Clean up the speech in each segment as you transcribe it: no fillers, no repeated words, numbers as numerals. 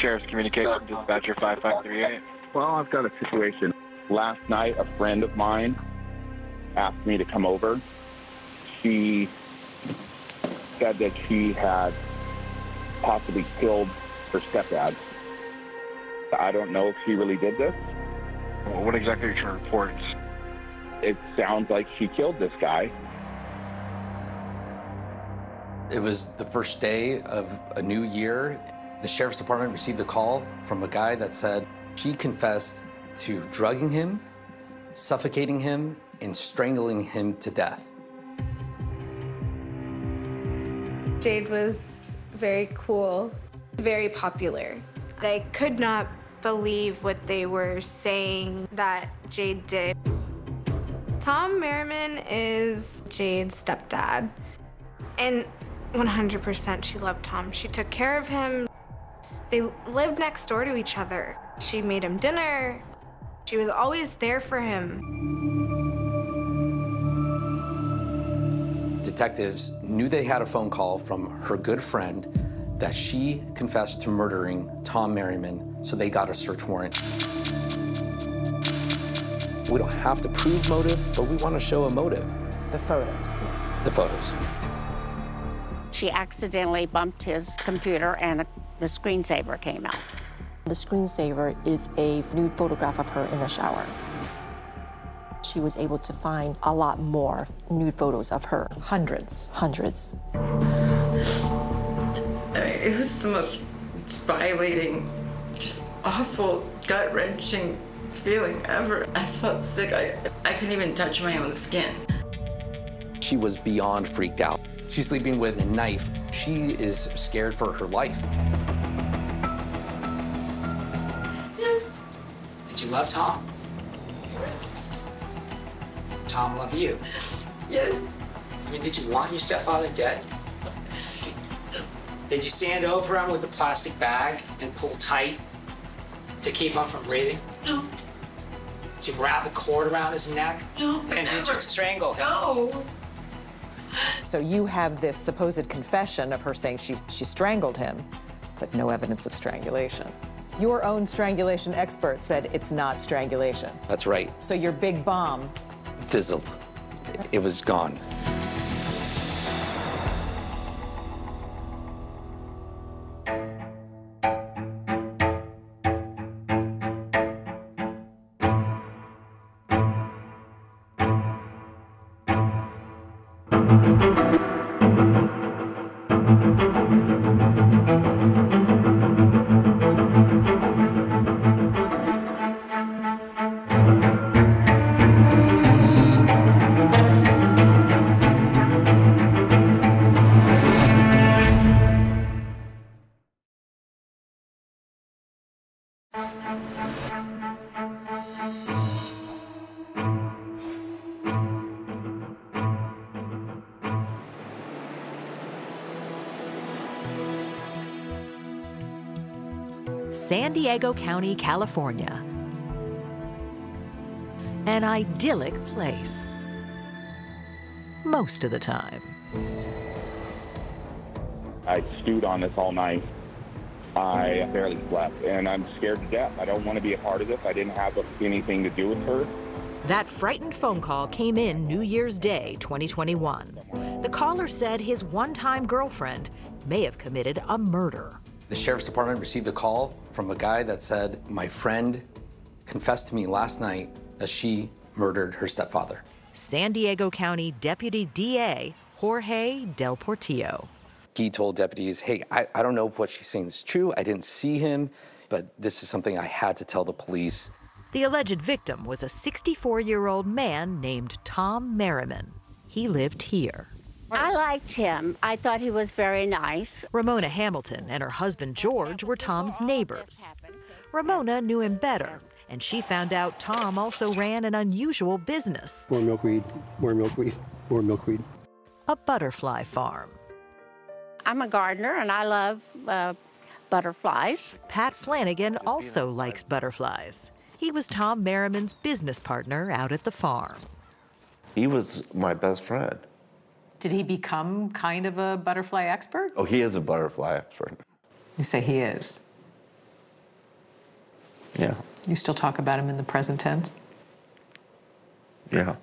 Sheriff's Communication, Dispatcher 5538. Well, I've got a situation. Last night, a friend of mine asked me to come over. She said that she had possibly killed her stepdad. I don't know if she really did this. Well, what exactly are your reports? It sounds like she killed this guy. It was the first day of a new year. The sheriff's department received a call from a guy that said she confessed to drugging him, suffocating him, and strangling him to death. Jade was very cool, very popular. I could not believe what they were saying that Jade did. Tom Merriman is Jade's stepdad, and 100% she loved Tom. She took care of him. They lived next door to each other. She made him dinner. She was always there for him. Detectives knew they had a phone call from her good friend that she confessed to murdering Tom Merriman, so they got a search warrant. We don't have to prove motive, but we want to show a motive. The photos. The photos. She accidentally bumped his computer and the screensaver came out. The screensaver is a nude photograph of her in the shower. She was able to find a lot more nude photos of her. Hundreds. Hundreds. It was the most violating, just awful, gut-wrenching feeling ever. I felt sick. I couldn't even touch my own skin. She was beyond freaked out. She's sleeping with a knife. She is scared for her life. Yes. Did you love Tom? Did Tom love you? Yes. I mean, did you want your stepfather dead? Did you stand over him with a plastic bag and pull tight to keep him from breathing? No. Did you wrap a cord around his neck? No. And never. Did you strangle him? No. So you have this supposed confession of her saying she strangled him, but no evidence of strangulation. Your own strangulation expert said it's not strangulation. That's right. So your big bomb fizzled. It was gone. San Diego County, California. An idyllic place. Most of the time. I stewed on this all night. I barely slept, and I'm scared to death. I don't want to be a part of this. I didn't have anything to do with her. That frightened phone call came in New Year's Day, 2021. The caller said his one-time girlfriend may have committed a murder. The sheriff's department received a call from a guy that said, my friend confessed to me last night that she murdered her stepfather. San Diego County Deputy DA Jorge Del Portillo. He told deputies, hey, I don't know if what she's saying is true. I didn't see him, but this is something I had to tell the police. The alleged victim was a 64-year-old man named Tom Merriman. He lived here. I liked him. I thought he was very nice. Ramona Hamilton and her husband George were Tom's neighbors. Ramona knew him better, and she found out Tom also ran an unusual business. More milkweed, more milkweed, more milkweed. A butterfly farm. I'm a gardener, and I love butterflies. Pat Flanagan also likes butterflies. He was Tom Merriman's business partner out at the farm. He was my best friend. Did he become kind of a butterfly expert? Oh, he is a butterfly expert. You say he is? Yeah. You still talk about him in the present tense? Yeah,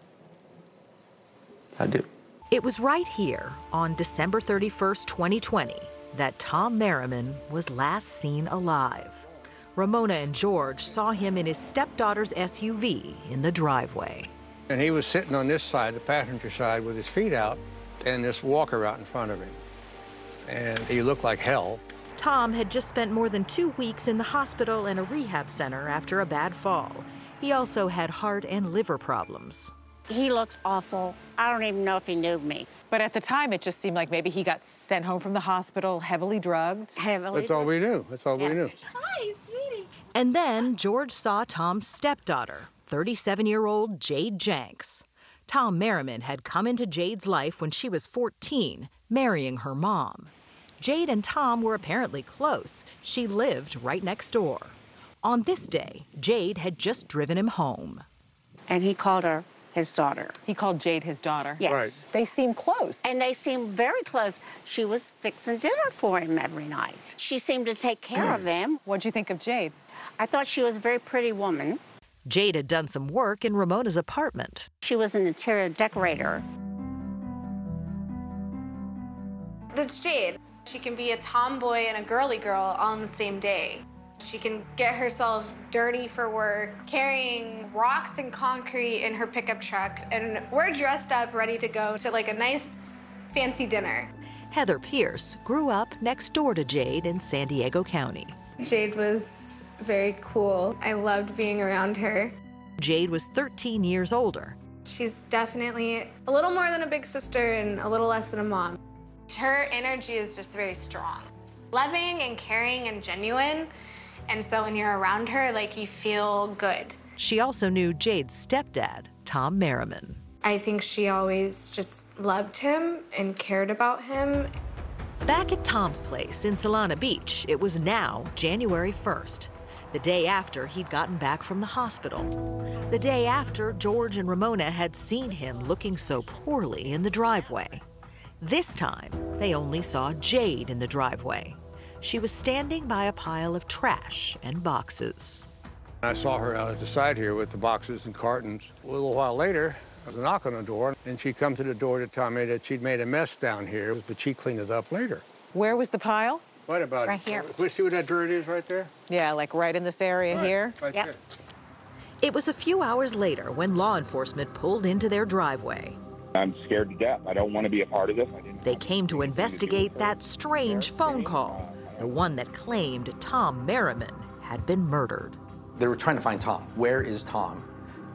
I do. It was right here on December 31st, 2020, that Tom Merriman was last seen alive. Ramona and George saw him in his stepdaughter's SUV in the driveway. And he was sitting on this side, the passenger side, with his feet out and this walker out in front of him. And he looked like hell. Tom had just spent more than 2 weeks in the hospital and a rehab center after a bad fall. He also had heart and liver problems. He looked awful. I don't even know if he knew me. But at the time, it just seemed like maybe he got sent home from the hospital heavily drugged. That's all we knew. That's all we knew. Hi, sweetie. And then George saw Tom's stepdaughter, 37-year-old Jade Janks. Tom Merriman had come into Jade's life when she was 14, marrying her mom. Jade and Tom were apparently close. She lived right next door. On this day, Jade had just driven him home. And he called her his daughter. He called Jade his daughter? Yes. Right. They seemed close. And they seemed very close. She was fixing dinner for him every night. She seemed to take care of him. What'd you think of Jade? I thought she was a very pretty woman. Jade had done some work in Ramona's apartment. She was an interior decorator. That's Jade. She can be a tomboy and a girly girl all on the same day. She can get herself dirty for work, carrying rocks and concrete in her pickup truck, and we're dressed up, ready to go to like a nice, fancy dinner. Heather Pierce grew up next door to Jade in San Diego County. Jade was very cool. I loved being around her. Jade was 13 years older. She's definitely a little more than a big sister and a little less than a mom. Her energy is just very strong, loving and caring and genuine. And so when you're around her, like, you feel good. She also knew Jade's stepdad, Tom Merriman. I think she always just loved him and cared about him. Back at Tom's place in Solana Beach, it was now January 1st, the day after he'd gotten back from the hospital, the day after George and Ramona had seen him looking so poorly in the driveway. This time, they only saw Jade in the driveway. She was standing by a pile of trash and boxes. I saw her out at the side here with the boxes and cartons. A little while later, I was knocking on the door, and she come to the door to tell me that she'd made a mess down here, but she cleaned it up later. Where was the pile? What about right here? We see what that dirt is right there? Yeah, like right in this area here. Right there. It was a few hours later when law enforcement pulled into their driveway. I'm scared to death. I don't want to be a part of this. They came to investigate that strange phone call. The one that claimed Tom Merriman had been murdered. They were trying to find Tom. Where is Tom?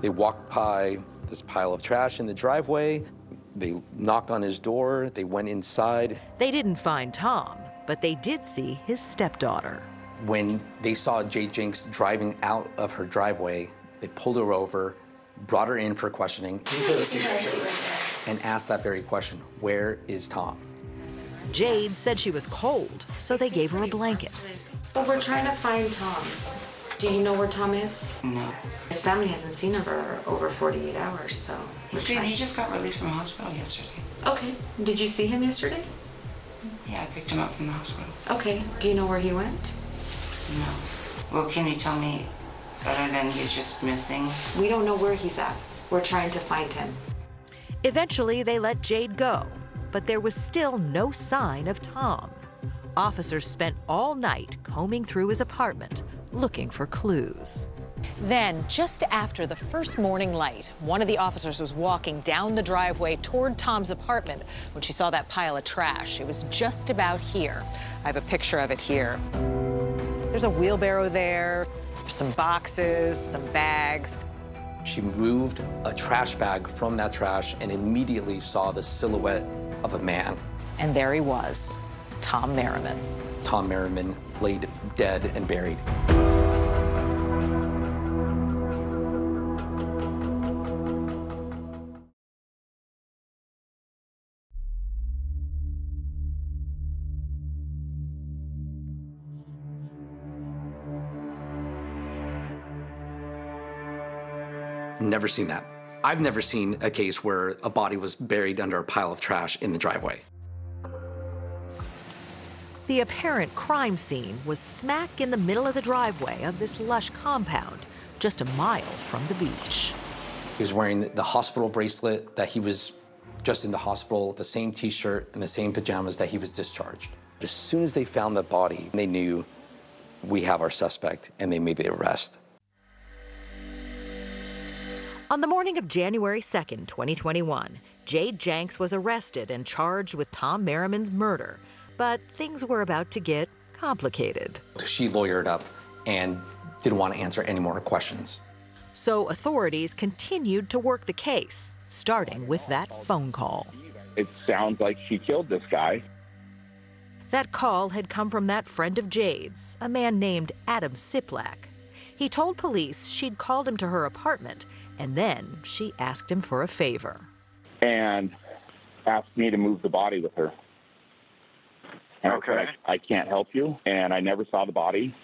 They walked by this pile of trash in the driveway. They knocked on his door. They went inside. They didn't find Tom, but they did see his stepdaughter. When they saw Jade Janks driving out of her driveway, they pulled her over, brought her in for questioning, and asked that very question, where is Tom? Jade said she was cold, so they gave her a blanket. But we're trying to find Tom. Do you know where Tom is? No. His family hasn't seen him for over 48 hours, so... He just got released from the hospital yesterday. Okay. Did you see him yesterday? Yeah, I picked him up from the hospital. Okay. Do you know where he went? No. Well, can you tell me, other than he's just missing? We don't know where he's at. We're trying to find him. Eventually, they let Jade go. But there was still no sign of Tom. Officers spent all night combing through his apartment, looking for clues. Then, just after the first morning light, one of the officers was walking down the driveway toward Tom's apartment when she saw that pile of trash. It was just about here. I have a picture of it here. There's a wheelbarrow there, some boxes, some bags. She moved a trash bag from that trash and immediately saw the silhouette of a man. And there he was, Tom Merriman. Tom Merriman laid dead and buried. Never seen that. I've never seen a case where a body was buried under a pile of trash in the driveway. The apparent crime scene was smack in the middle of the driveway of this lush compound, just a mile from the beach. He was wearing the hospital bracelet that he was just in the hospital, the same T-shirt and the same pajamas that he was discharged. As soon as they found the body, they knew we have our suspect, and they made the arrest. On the morning of January 2nd, 2021, Jade Janks was arrested and charged with Tom Merriman's murder, but things were about to get complicated. She lawyered up and didn't want to answer any more questions. So authorities continued to work the case, starting with that phone call. It sounds like she killed this guy. That call had come from that friend of Jade's, a man named Adam Siplak. He told police she'd called him to her apartment, and then she asked him for a favor. And asked me to move the body with her. And okay. I can't help you, and I never saw the body.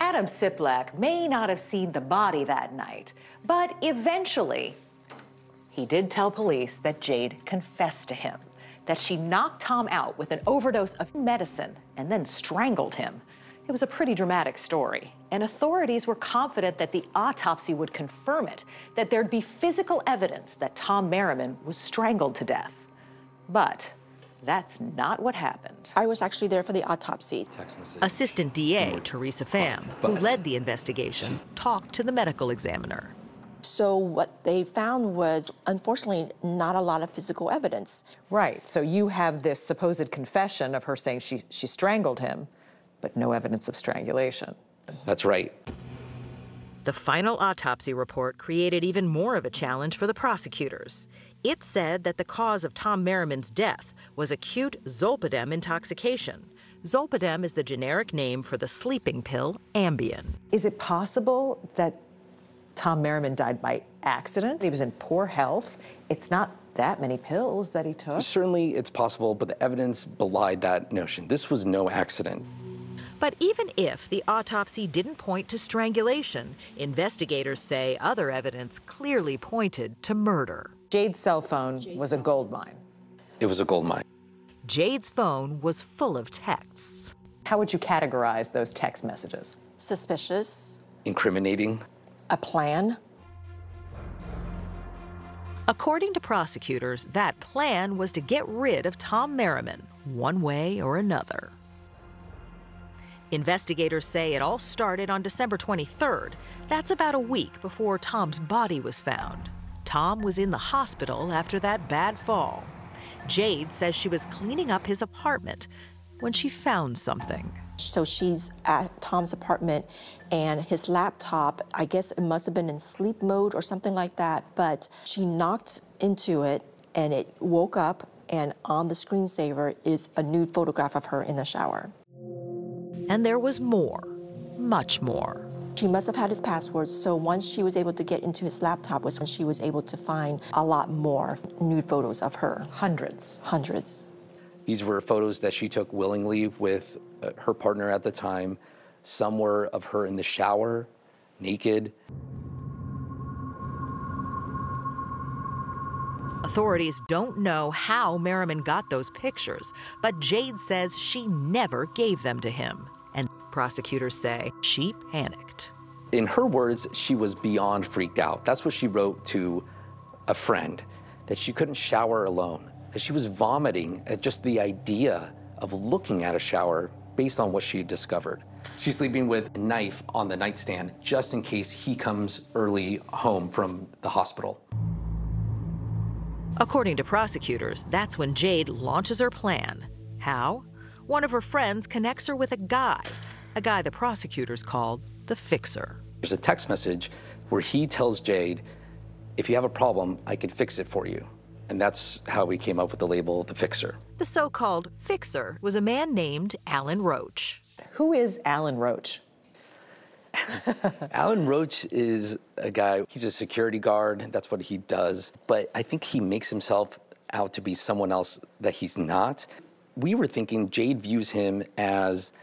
Adam Siplak may not have seen the body that night, but eventually he did tell police that Jade confessed to him, that she knocked Tom out with an overdose of medicine and then strangled him. It was a pretty dramatic story, and authorities were confident that the autopsy would confirm it, that there'd be physical evidence that Tom Merriman was strangled to death. But that's not what happened. I was actually there for the autopsy. Text message. Assistant DA Teresa Pham, who led the investigation, talked to the medical examiner. So what they found was, unfortunately, not a lot of physical evidence. Right, so you have this supposed confession of her saying she strangled him, but no evidence of strangulation. That's right. The final autopsy report created even more of a challenge for the prosecutors. It said that the cause of Tom Merriman's death was acute zolpidem intoxication. Zolpidem is the generic name for the sleeping pill Ambien. Is it possible that Tom Merriman died by accident? He was in poor health. It's not that many pills that he took. Certainly it's possible, but the evidence belied that notion. This was no accident. But even if the autopsy didn't point to strangulation, investigators say other evidence clearly pointed to murder. Jade's cell phone was a gold mine. It was a gold mine. Jade's phone was full of texts. How would you categorize those text messages? Suspicious. Incriminating. A plan. According to prosecutors, that plan was to get rid of Tom Merriman one way or another. Investigators say it all started on December 23rd. That's about a week before Tom's body was found. Tom was in the hospital after that bad fall. Jade says she was cleaning up his apartment when she found something. So she's at Tom's apartment, and his laptop, I guess it must have been in sleep mode or something like that, but she knocked into it, and it woke up, and on the screensaver is a nude photograph of her in the shower. And there was more, much more. She must have had his password, so once she was able to get into his laptop was when she was able to find a lot more nude photos of her. Hundreds. Hundreds. These were photos that she took willingly with her partner at the time. Some were of her in the shower, naked. Authorities don't know how Merriman got those pictures, but Jade says she never gave them to him. And prosecutors say she panicked. In her words, she was beyond freaked out. That's what she wrote to a friend, that she couldn't shower alone, that she was vomiting at just the idea of looking at a shower based on what she had discovered. She's sleeping with a knife on the nightstand just in case he comes early home from the hospital. According to prosecutors, that's when Jade launches her plan. How? One of her friends connects her with a guy the prosecutors called the fixer. There's a text message where he tells Jade, if you have a problem, I can fix it for you. And that's how we came up with the label, the fixer. The so-called fixer was a man named Alan Roach. Who is Alan Roach? Alan Roach is a guy, he's a security guard, that's what he does, but I think he makes himself out to be someone else that he's not. We were thinking Jade views him as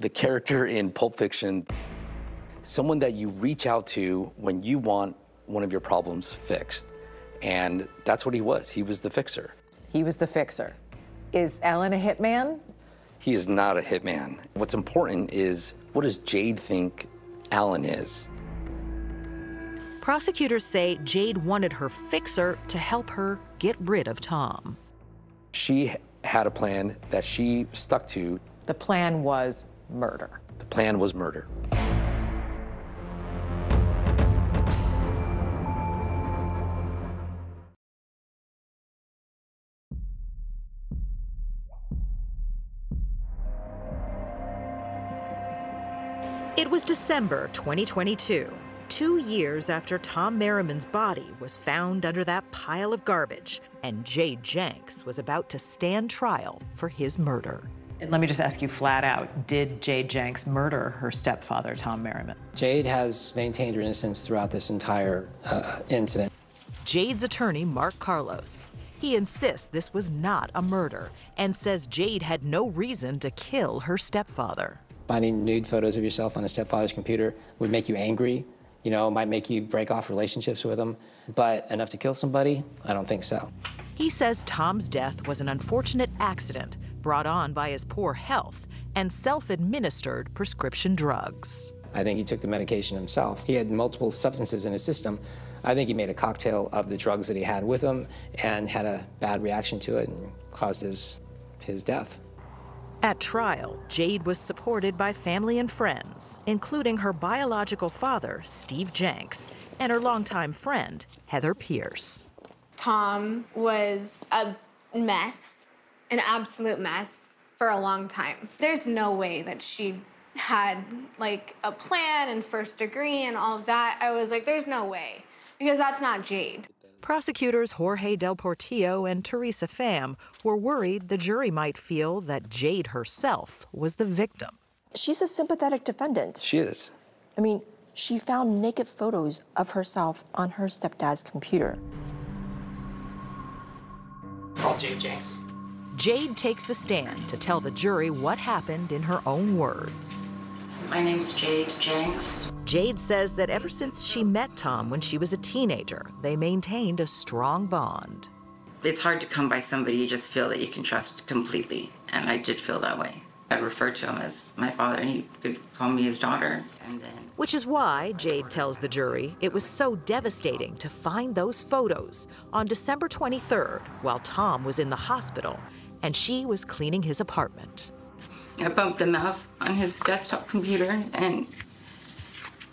the character in Pulp Fiction, someone that you reach out to when you want one of your problems fixed, and that's what he was the fixer. He was the fixer. Is Alan a hitman? He is not a hitman. What's important is, what does Jade think Alan is? Prosecutors say Jade wanted her fixer to help her get rid of Tom. She had a plan that she stuck to. The plan was murder. The plan was murder. It was December 2022, 2 years after Tom Merriman's body was found under that pile of garbage, and Jade Janks was about to stand trial for his murder. And let me just ask you flat out, did Jade Janks murder her stepfather, Tom Merriman? Jade has maintained her innocence throughout this entire incident. Jade's attorney, Mark Carlos, he insists this was not a murder and says Jade had no reason to kill her stepfather. Finding nude photos of yourself on a stepfather's computer would make you angry, you know, might make you break off relationships with him, but enough to kill somebody? I don't think so. He says Tom's death was an unfortunate accident brought on by his poor health and self-administered prescription drugs. I think he took the medication himself. He had multiple substances in his system. I think he made a cocktail of the drugs that he had with him and had a bad reaction to it and caused his death. At trial, Jade was supported by family and friends, including her biological father, Steve Janks, and her longtime friend, Heather Pierce. Tom was a mess, an absolute mess, for a long time. There's no way that she had, like, a plan and first degree and all of that. I was like, there's no way, because that's not Jade. Prosecutors Jorge Del Portillo and Teresa Pham were worried the jury might feel that Jade herself was the victim. She's a sympathetic defendant. She is. I mean, she found naked photos of herself on her stepdad's computer. Call Jade Janks. Jade takes the stand to tell the jury what happened in her own words. My name's Jade Janks. Jade says that ever since she met Tom when she was a teenager, they maintained a strong bond. It's hard to come by somebody you just feel that you can trust completely, and I did feel that way. I'd refer to him as my father, and he could call me his daughter. And then, which is why Jade tells the jury it was so devastating to find those photos on December 23rd while Tom was in the hospital and she was cleaning his apartment. I bumped the mouse on his desktop computer, and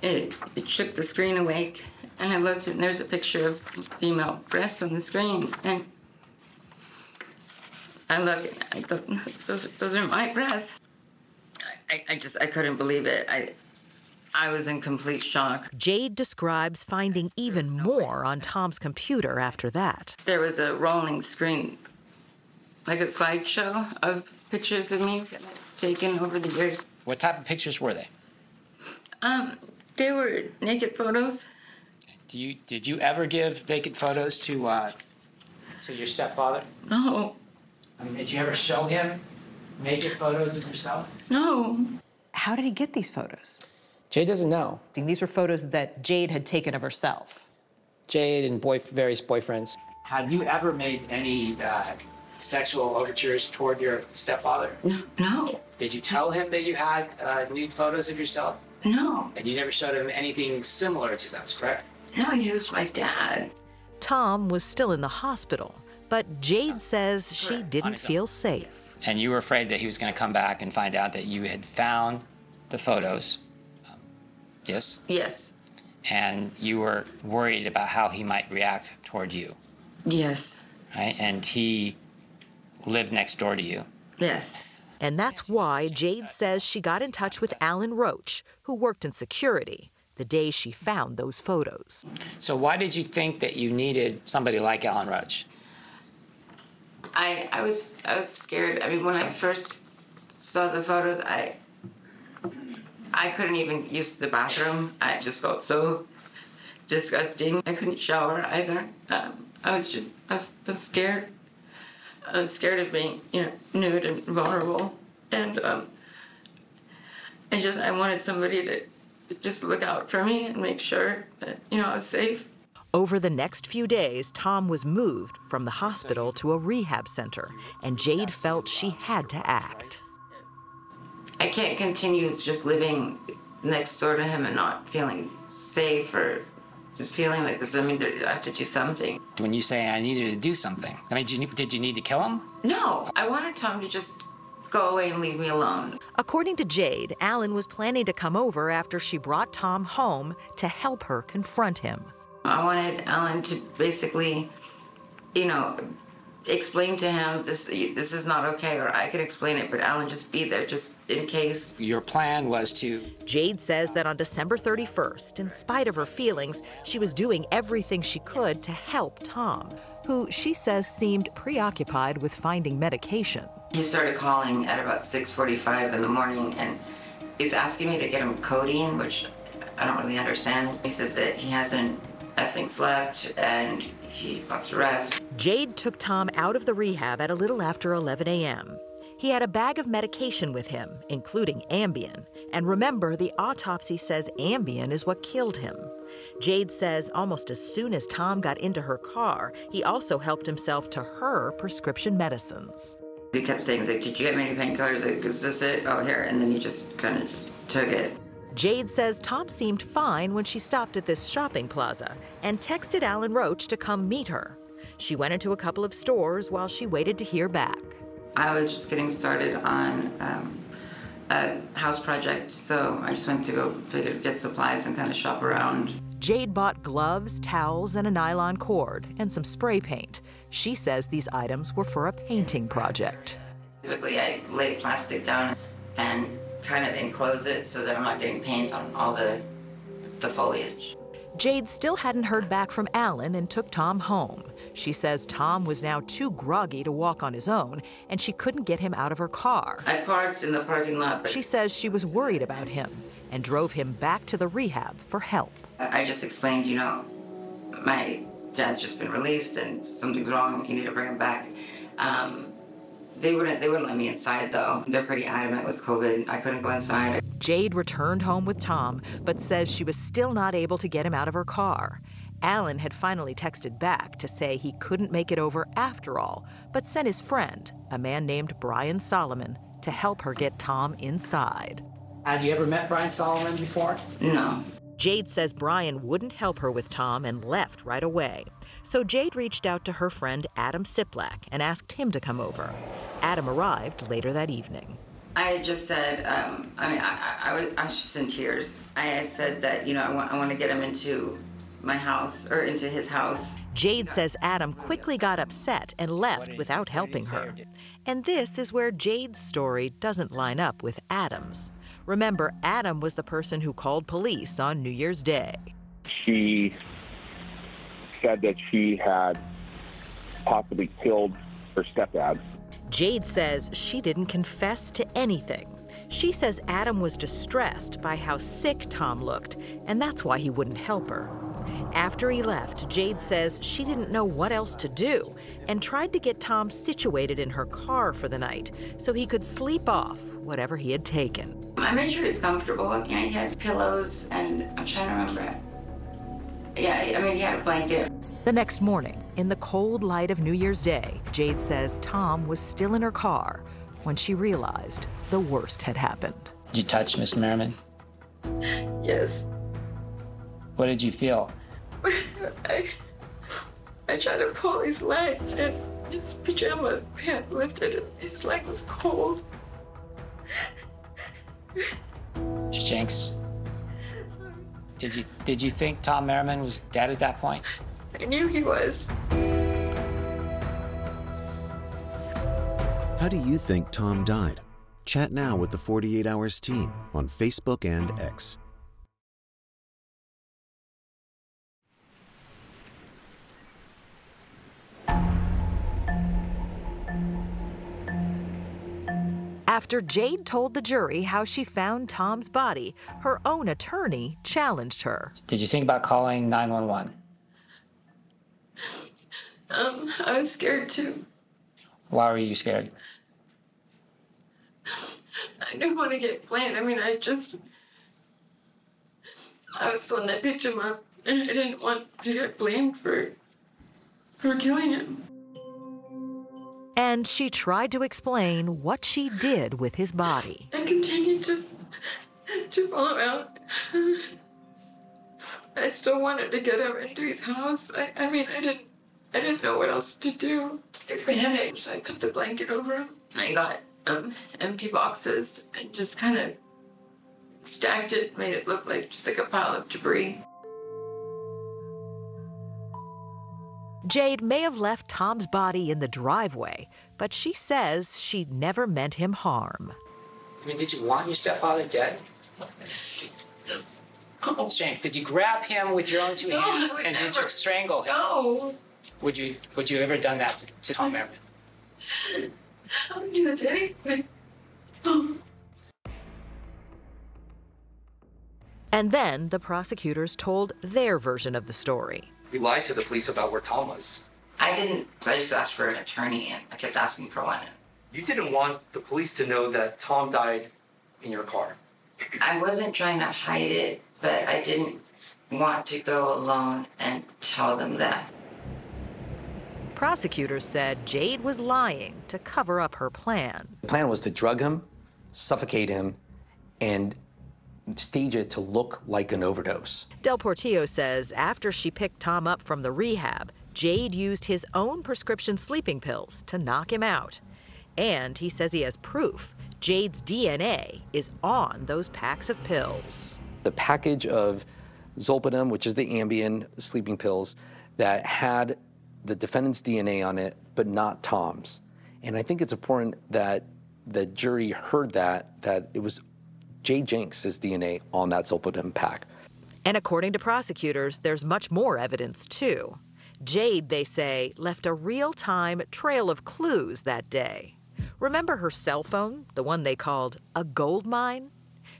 it shook the screen awake. And I looked, and there's a picture of female breasts on the screen. And I look, and I thought, those are my breasts. I couldn't believe it. I was in complete shock. Jade describes finding even more on Tom's computer after that. There was a rolling screen, like a slideshow of pictures of me that I've taken over the years. What type of pictures were they? They were naked photos. Did you ever give naked photos to your stepfather? No. I mean, did you ever show him naked photos of yourself? No. How did he get these photos? Jade doesn't know. And these were photos that Jade had taken of herself. Jade and various boyfriends. Have you ever made any sexual overtures toward your stepfather? No. Did you tell him that you had nude photos of yourself? No. And you never showed him anything similar to those, correct? No, he was my dad. Tom was still in the hospital, but Jade says she didn't feel safe. And you were afraid that he was going to come back and find out that you had found the photos, yes? Yes. And you were worried about how he might react toward you. Yes. Right? And he lived next door to you. Yes. And that's why Jade says she got in touch with Alan Roach, who worked in security, the day she found those photos. So why did you think that you needed somebody like Alan Roach? I was scared. I mean, when I first saw the photos, I couldn't even use the bathroom. I just felt so disgusting. I couldn't shower either. I was scared. I was scared of being, you know, nude and vulnerable, and I wanted somebody to just look out for me and make sure that, you know, I was safe. Over the next few days, Tom was moved from the hospital to a rehab center, and Jade felt she had to act. I can't continue just living next door to him and not feeling safe or feeling like this. I mean, I have to do something. When you say I needed to do something, I mean, did you need to kill him? No, I wanted Tom to just go away and leave me alone. According to Jade, Alan was planning to come over after she brought Tom home to help her confront him. I wanted Alan to basically, you know, explain to him this is not okay, or I could explain it, but Alan just be there just in case. Your plan was to... Jade says that on December 31st, in spite of her feelings, she was doing everything she could to help Tom, who she says seemed preoccupied with finding medication. He started calling at about 6:45 in the morning, and he's asking me to get him codeine, which I don't really understand. He says that he hasn't effing slept and he wants to rest. Jade took Tom out of the rehab at a little after 11 a.m. He had a bag of medication with him, including Ambien. And remember, the autopsy says Ambien is what killed him. Jade says almost as soon as Tom got into her car, he also helped himself to her prescription medicines. He kept saying, he's like, did you get any painkillers? Like, is this it? Oh, here. And then he just kind of took it. Jade says Tom seemed fine when she stopped at this shopping plaza and texted Alan Roach to come meet her. She went into a couple of stores while she waited to hear back. I was just getting started on a house project, so I just went to go get supplies and kind of shop around. Jade bought gloves, towels, and a nylon cord, and some spray paint. She says these items were for a painting project. Typically, I lay plastic down and kind of enclose it so that I'm not getting paint on all the foliage. Jade still hadn't heard back from Alan and took Tom home. She says Tom was now too groggy to walk on his own, and she couldn't get him out of her car. I parked in the parking lot. But she says she was worried about him and drove him back to the rehab for help. I just explained, you know, my dad's just been released and something's wrong, you need to bring him back. They wouldn't let me inside, though. They're pretty adamant with COVID. I couldn't go inside. Jade returned home with Tom, but says she was still not able to get him out of her car. Alan had finally texted back to say he couldn't make it over after all, but sent his friend, a man named Brian Solomon, to help her get Tom inside. Had you ever met Brian Solomon before? No. Jade says Brian wouldn't help her with Tom and left right away. So Jade reached out to her friend Adam Siplak and asked him to come over. Adam arrived later that evening. I just said, I was just in tears. I had said that, you know, I want to get him into my house, or into his house. Jade says Adam quickly got upset and left without helping her. And this is where Jade's story doesn't line up with Adam's. Remember, Adam was the person who called police on New Year's Day. She said that she had possibly killed her stepdad. Jade says she didn't confess to anything. She says Adam was distressed by how sick Tom looked, and that's why he wouldn't help her. After he left, Jade says she didn't know what else to do and tried to get Tom situated in her car for the night so he could sleep off whatever he had taken. I made sure he's comfortable. You know, he had pillows, and I'm trying to remember it. Yeah, I mean, he had a blanket. The next morning, in the cold light of New Year's Day, Jade says Tom was still in her car when she realized the worst had happened. Did you touch Miss Merriman? Yes. What did you feel? I tried to pull his leg, and his pajama pant lifted, and his leg was cold. Miss Janks, did you think Tom Merriman was dead at that point? I knew he was. How do you think Tom died? Chat now with the 48 Hours team on Facebook and X. After Jade told the jury how she found Tom's body, her own attorney challenged her. Did you think about calling 911? I was scared too. Why were you scared? I didn't want to get blamed. I mean, I was the one that picked him up and I didn't want to get blamed for killing him. And she tried to explain what she did with his body. I continued to follow out. I still wanted to get him into his house. I mean, I didn't know what else to do. I panicked, so I put the blanket over him. I got empty boxes and just kind of stacked it, made it look like just like a pile of debris. Jade may have left Tom's body in the driveway, but she says she never meant him harm. I mean, did you want your stepfather dead? Oh. Janks, did you grab him with your own two hands and never. Did you strangle him? No. Would you ever done that to Tom Merriman? I would do that to anything. And then the prosecutors told their version of the story. We lied to the police about where Tom was. I didn't. I just asked for an attorney, and I kept asking for one. You didn't want the police to know that Tom died in your car. I wasn't trying to hide it, but I didn't want to go alone and tell them that. Prosecutors said Jade was lying to cover up her plan. The plan was to drug him, suffocate him, and stage it to look like an overdose. Del Portillo says after she picked Tom up from the rehab, Jade used his own prescription sleeping pills to knock him out. And he says he has proof Jade's DNA is on those packs of pills. The package of zolpidem, which is the Ambien sleeping pills, that had the defendant's DNA on it, but not Tom's. And I think it's important that the jury heard that it was Jade Janks' DNA on that zolpidem pack. And according to prosecutors, there's much more evidence, too. Jade, they say, left a real-time trail of clues that day. Remember her cell phone, the one they called a gold mine?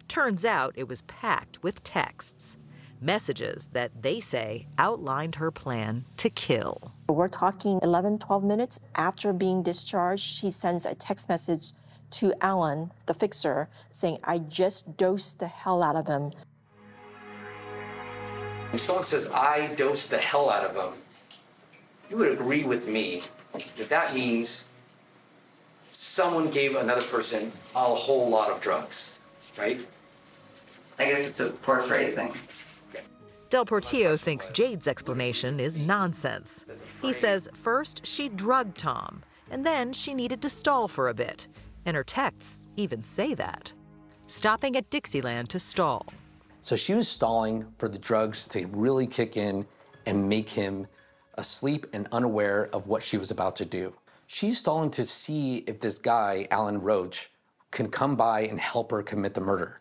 Turns out it was packed with texts, messages that they say outlined her plan to kill. We're talking 11, 12 minutes after being discharged, she sends a text message to Alan, the fixer, saying, I just dosed the hell out of him. When someone says, I dosed the hell out of him, you would agree with me that that means someone gave another person a whole lot of drugs, right? I guess it's a poor phrasing. Del Portillo thinks Jade's explanation is nonsense. He says first she drugged Tom, and then she needed to stall for a bit. And her texts even say that. Stopping at Dixieland to stall. So she was stalling for the drugs to really kick in and make him asleep and unaware of what she was about to do. She's stalling to see if this guy, Alan Roach, can come by and help her commit the murder.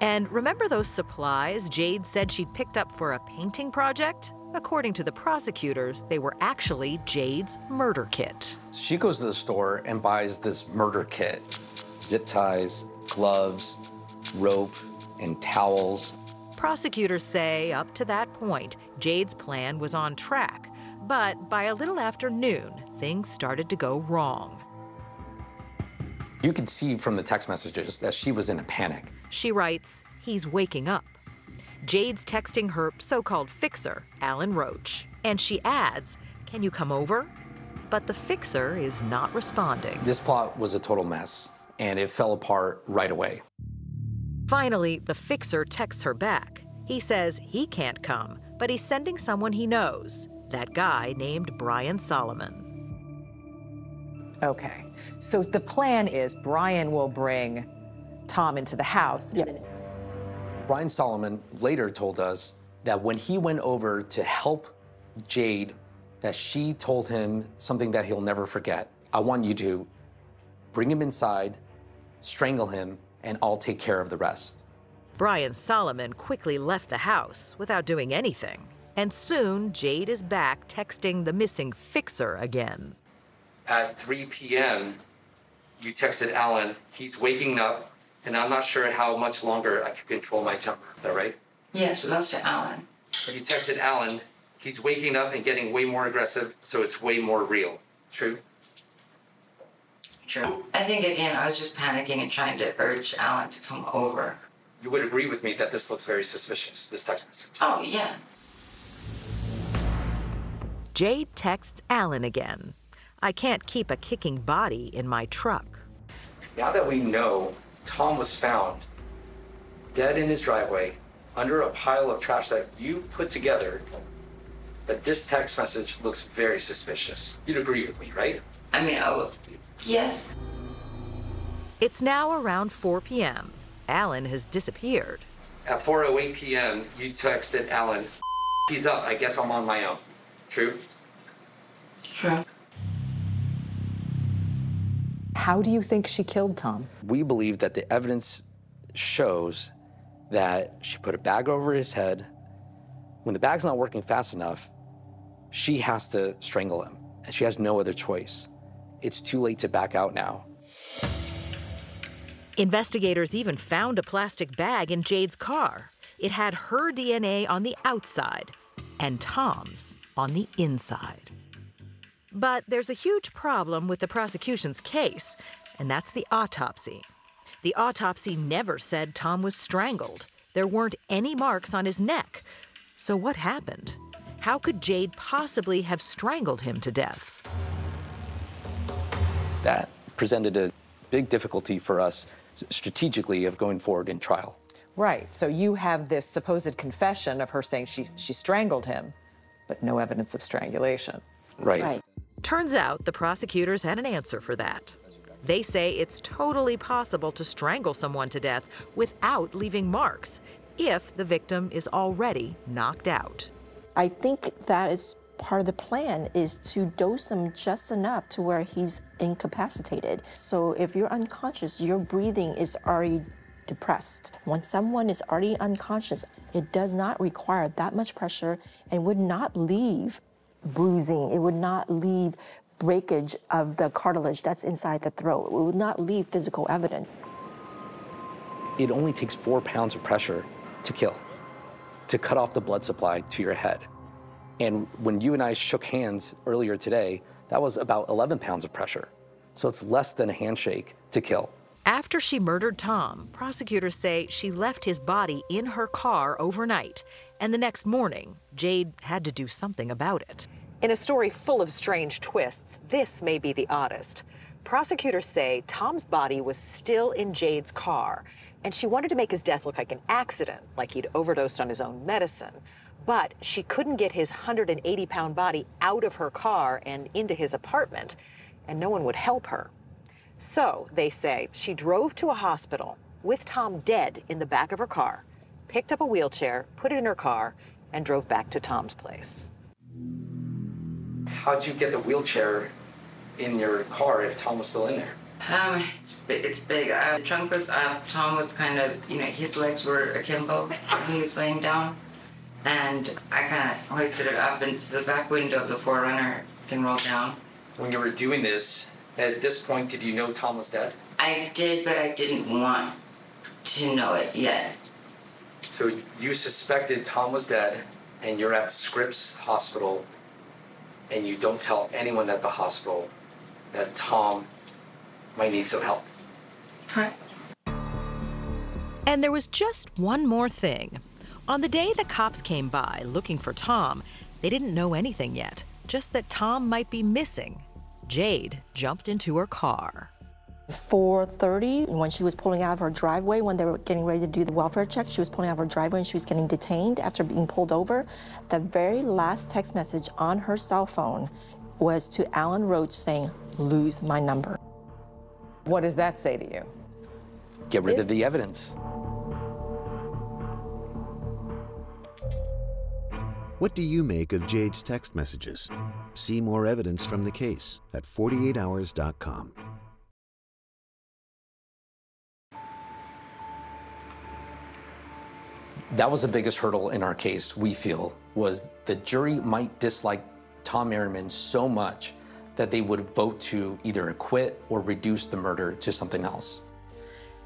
And remember those supplies Jade said she picked up for a painting project? According to the prosecutors, they were actually Jade's murder kit. She goes to the store and buys this murder kit. Zip ties, gloves, rope, and towels. Prosecutors say up to that point, Jade's plan was on track. But by a little after noon, things started to go wrong. You could see from the text messages that she was in a panic. She writes, he's waking up. Jade's texting her so-called fixer, Alan Roach, and she adds, can you come over? But the fixer is not responding. This plot was a total mess, and it fell apart right away. Finally, the fixer texts her back. He says he can't come, but he's sending someone he knows, that guy named Brian Solomon. Okay, so the plan is Brian will bring Tom into the house. Yep. Brian Solomon later told us that when he went over to help Jade, that she told him something that he'll never forget. I want you to bring him inside, strangle him, and I'll take care of the rest. Brian Solomon quickly left the house without doing anything. And soon, Jade is back texting the missing fixer again. At 3 p.m., you texted Alan, he's waking up, and I'm not sure how much longer I can control my temper. Is that right? Yes, but that's to Alan. But you texted Alan, he's waking up and getting way more aggressive, so it's way more real. True? True. I think, again, I was just panicking and trying to urge Alan to come over. you would agree with me that this looks very suspicious, this text message. Oh, yeah. Jade texts Alan again. I can't keep a kicking body in my truck. Now that we know Tom was found dead in his driveway under a pile of trash that you put together, that this text message looks very suspicious. You'd agree with me, right? I mean, I would. Yes. It's now around 4 p.m. Alan has disappeared. At 4:08 p.m., you texted Alan, "He's up. I guess I'm on my own." True? True. How do you think she killed Tom? We believe that the evidence shows that she put a bag over his head. When the bag's not working fast enough, she has to strangle him, and she has no other choice. It's too late to back out now. Investigators even found a plastic bag in Jade's car. It had her DNA on the outside and Tom's on the inside. But there's a huge problem with the prosecution's case, and that's the autopsy. The autopsy never said Tom was strangled. There weren't any marks on his neck. So what happened? How could Jade possibly have strangled him to death? That presented a big difficulty for us strategically of going forward in trial. Right, so you have this supposed confession of her saying she strangled him, but no evidence of strangulation. Right. Turns out the prosecutors had an answer for that. They say it's totally possible to strangle someone to death without leaving marks if the victim is already knocked out. I think that is part of the plan, is to dose him just enough to where he's incapacitated. So if you're unconscious, your breathing is already depressed. When someone is already unconscious, it does not require that much pressure and would not leave bruising. It would not leave breakage of the cartilage that's inside the throat. It would not leave physical evidence. It only takes 4 pounds of pressure to kill, to cut off the blood supply to your head. And when you and I shook hands earlier today, that was about 11 pounds of pressure. So it's less than a handshake to kill. After she murdered Tom, prosecutors say she left his body in her car overnight. And the next morning, Jade had to do something about it. In a story full of strange twists, this may be the oddest. Prosecutors say Tom's body was still in Jade's car, and she wanted to make his death look like an accident, like he'd overdosed on his own medicine. But she couldn't get his 180-pound body out of her car and into his apartment, and no one would help her. So, they say, she drove to a hospital with Tom dead in the back of her car, picked up a wheelchair, put it in her car, and drove back to Tom's place. How'd you get the wheelchair in your car if Tom was still in there? It's big. The trunk was up. Tom was kind of, you know, his legs were akimbo when he was laying down. And I kind of hoisted it up into the back window of the 4Runner and rolled down. When you were doing this, at this point, did you know Tom was dead? I did, but I didn't want to know it yet. So you suspected Tom was dead, and you're at Scripps Hospital, and you don't tell anyone at the hospital that Tom might need some help. Correct. And there was just one more thing. On the day the cops came by looking for Tom, they didn't know anything yet, just that Tom might be missing. Jade jumped into her car. 4:30, when she was pulling out of her driveway, when they were getting ready to do the welfare check, she was pulling out of her driveway and she was getting detained after being pulled over. The very last text message on her cell phone was to Alan Roach saying, "Lose my number." What does that say to you? Get rid of the evidence. What do you make of Jade's text messages? See more evidence from the case at 48hours.com. That was the biggest hurdle in our case, we feel, was the jury might dislike Tom Merriman so much that they would vote to either acquit or reduce the murder to something else.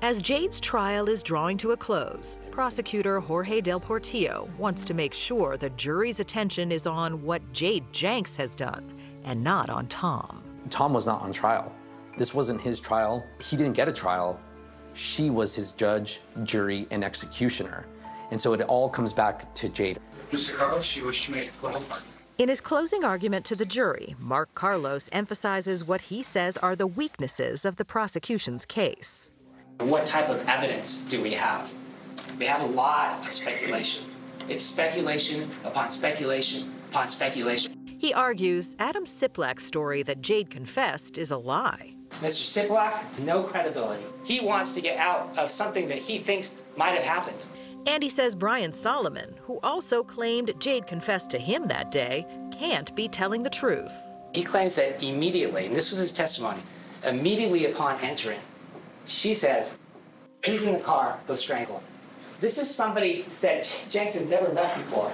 As Jade's trial is drawing to a close, prosecutor Jorge Del Portillo wants to make sure the jury's attention is on what Jade Janks has done and not on Tom. Tom was not on trial. This wasn't his trial. He didn't get a trial. She was his judge, jury, and executioner. And so it all comes back to Jade. Mr. Carlos, you wish to make a closing argument. In his closing argument to the jury, Mark Carlos emphasizes what he says are the weaknesses of the prosecution's case. What type of evidence do we have? We have a lot of speculation. It's speculation upon speculation upon speculation. He argues Adam Siplak's story that Jade confessed is a lie. Mr. Siplak, no credibility. He wants to get out of something that he thinks might have happened. And he says Brian Solomon, who also claimed Jade confessed to him that day, can't be telling the truth. He claims that immediately, and this was his testimony, immediately upon entering, she says, he's in the car, go strangle him. This is somebody that Janks had never met before.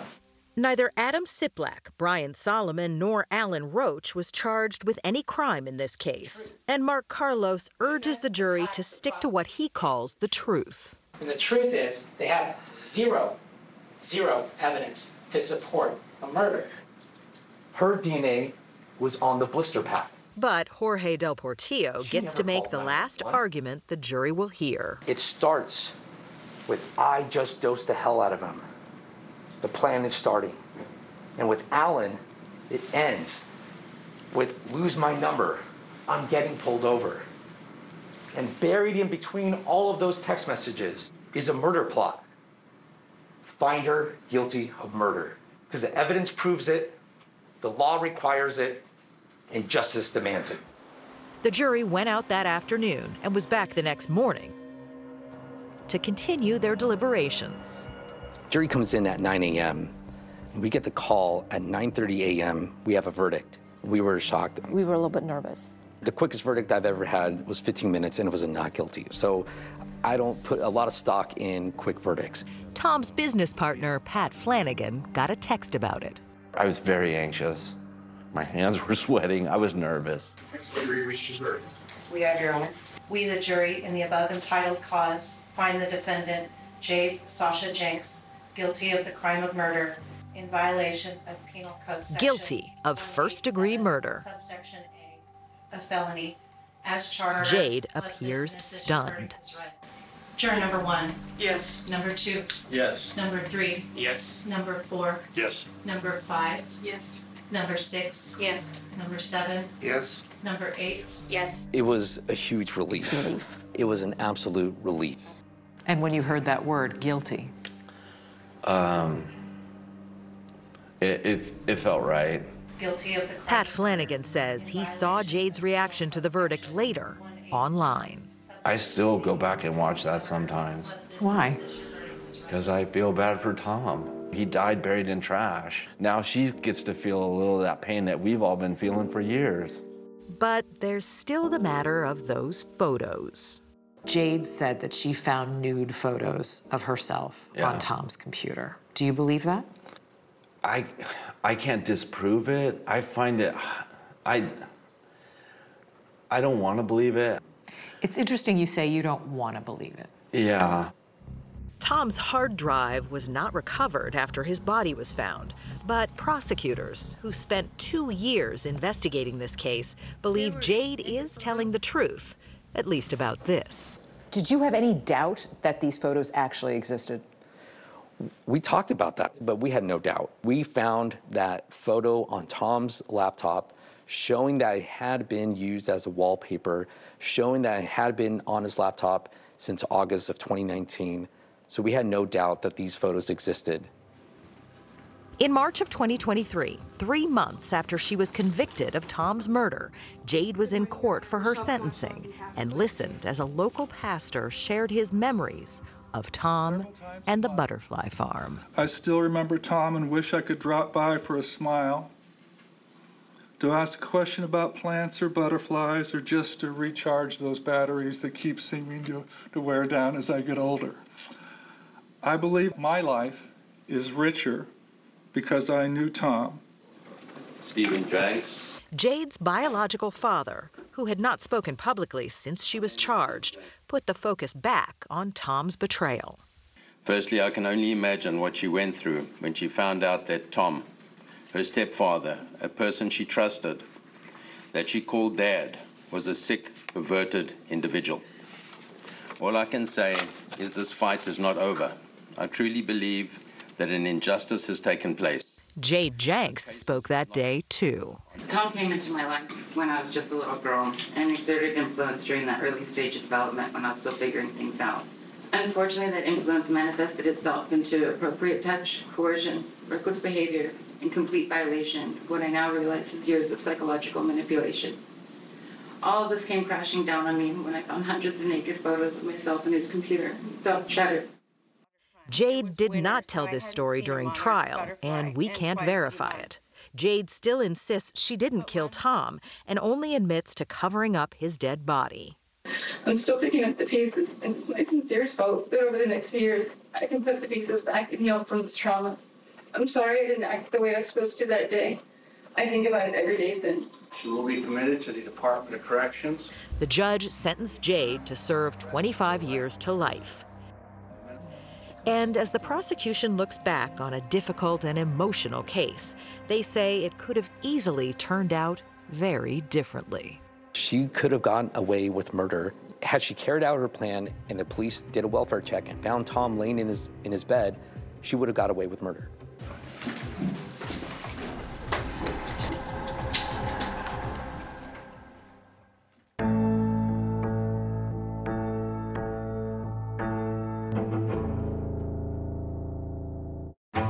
Neither Adam Siplak, Brian Solomon, nor Alan Roach was charged with any crime in this case. And Mark Carlos urges the jury to stick to what he calls the truth. And the truth is, they have zero evidence to support a murder. Her DNA was on the blister pack. But Jorge Del Portillo gets to make the last argument the jury will hear. It starts with, I just dosed the hell out of him. The plan is starting. And with Alan, it ends with, lose my number, I'm getting pulled over. And buried in between all of those text messages is a murder plot. Find her guilty of murder. Because the evidence proves it, the law requires it, and justice demands it. The jury went out that afternoon and was back the next morning to continue their deliberations. Jury comes in at 9 a.m. We get the call at 9:30 a.m. We have a verdict. We were shocked. We were a little bit nervous. The quickest verdict I've ever had was 15 minutes, and it was a not guilty. So I don't put a lot of stock in quick verdicts. Tom's business partner, Pat Flanagan, got a text about it. I was very anxious. My hands were sweating. I was nervous. We have, Your Honor. We, the jury, in the above entitled cause, find the defendant, Jade Sasha Janks, guilty of the crime of murder in violation of Penal Code Section. Guilty of first-degree murder. Subsection A, a felony, as charged. Jade appears stunned. Right. Juror number one. Yes. Number two. Yes. Number three. Yes. Number four. Yes. Number five. Yes. Number six. Yes. Number seven. Yes. Number eight. Yes. It was a huge relief. It was an absolute relief. And when you heard that word, guilty? It felt right. Guilty of the crime. Pat Flanagan says he saw Jade's reaction to the verdict later online. I still go back and watch that sometimes. Why? Because I feel bad for Tom. He died buried in trash. Now she gets to feel a little of that pain that we've all been feeling for years. But there's still the matter of those photos. Jade said that she found nude photos of herself on Tom's computer. Do you believe that? I can't disprove it. I find it, I don't want to believe it. It's interesting you say you don't want to believe it. Yeah. Tom's hard drive was not recovered after his body was found, but prosecutors, who spent 2 years investigating this case, believe Jade is telling the truth, at least about this. Did you have any doubt that these photos actually existed? We talked about that, but we had no doubt. We found that photo on Tom's laptop showing that it had been used as a wallpaper, showing that it had been on his laptop since August of 2019. So we had no doubt that these photos existed. In March of 2023, 3 months after she was convicted of Tom's murder, Jade was in court for her sentencing and listened as a local pastor shared his memories of Tom and the butterfly farm. I still remember Tom and wish I could drop by for a smile, to ask a question about plants or butterflies, or just to recharge those batteries that keep seeming to wear down as I get older. I believe my life is richer because I knew Tom. Steve Janks. Jade's biological father, who had not spoken publicly since she was charged, put the focus back on Tom's betrayal. Firstly, I can only imagine what she went through when she found out that Tom, her stepfather, a person she trusted, that she called Dad, was a sick, perverted individual. All I can say is this fight is not over. I truly believe that an injustice has taken place. Jade Janks spoke that day, too. Tom came into my life when I was just a little girl and exerted influence during that early stage of development when I was still figuring things out. Unfortunately, that influence manifested itself into appropriate touch, coercion, reckless behavior, and complete violation of what I now realize is years of psychological manipulation. All of this came crashing down on me when I found hundreds of naked photos of myself in his computer and felt shattered. Jade did not tell this story during trial, and we can't verify it. Jade still insists she didn't kill Tom and only admits to covering up his dead body. I'm still picking up the papers, and it's my sincerest hope that over the next few years, I can put the pieces back and heal from this trauma. I'm sorry I didn't act the way I was supposed to that day. I think about it every day since. She will be committed to the Department of Corrections. The judge sentenced Jade to serve 25 years to life. And as the prosecution looks back on a difficult and emotional case, they say it could have easily turned out very differently. She could have gotten away with murder had she carried out her plan and the police did a welfare check and found Tom laying in his bed. She would have got away with murder.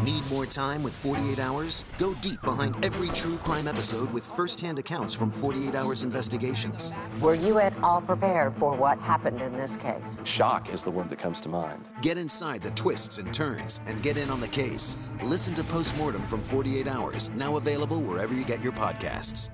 Need more time with 48 Hours? Go deep behind every true crime episode with first-hand accounts from 48 Hours investigations. Were you at all prepared for what happened in this case? Shock is the word that comes to mind. Get inside the twists and turns and get in on the case. Listen to Postmortem from 48 Hours, now available wherever you get your podcasts.